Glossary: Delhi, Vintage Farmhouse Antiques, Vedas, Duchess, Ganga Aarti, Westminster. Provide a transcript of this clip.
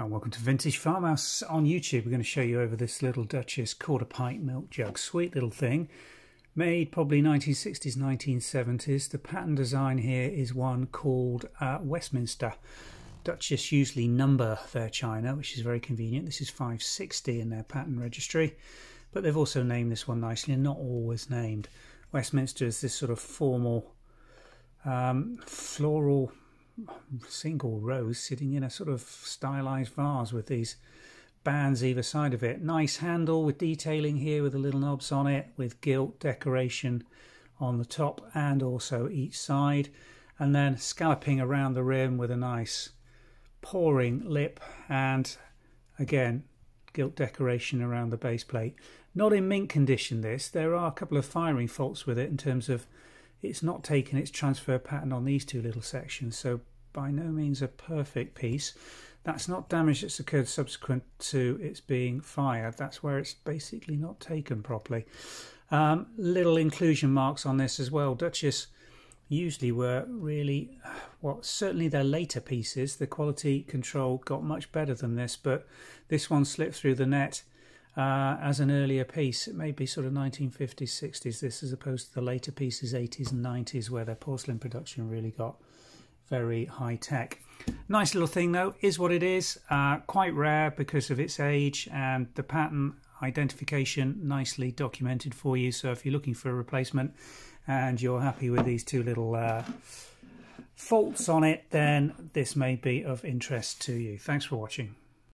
And welcome to Vintage Farmhouse on YouTube. We're going to show you over this little Duchess quarter pint milk jug. Sweet little thing. Made probably 1960s, 1970s. The pattern design here is one called Westminster. Duchess usually number their china, which is very convenient. This is 560 in their pattern registry. But they've also named this one nicely and not always named. Westminster is this sort of formal floral single rose sitting in a sort of stylized vase with these bands either side of it. Nice handle with detailing here with the little knobs on it, with gilt decoration on the top and also each side, and then scalloping around the rim with a nice pouring lip, and again gilt decoration around the base plate. Not in mint condition this. There are a couple of firing faults with it in terms of it's not taken its transfer pattern on these two little sections, so by no means a perfect piece. That's not damage that's occurred subsequent to its being fired. That's where it's basically not taken properly. Little inclusion marks on this as well. Duchess usually were really, well, certainly their later pieces, the quality control got much better than this, but this one slipped through the net as an earlier piece. It may be sort of 1950s, 60s, this, as opposed to the later pieces, 80s and 90s, where their porcelain production really got very high tech. Nice little thing though, is what it is. Quite rare because of its age, and the pattern identification nicely documented for you. So if you're looking for a replacement and you're happy with these two little faults on it, then this may be of interest to you. Thanks for watching.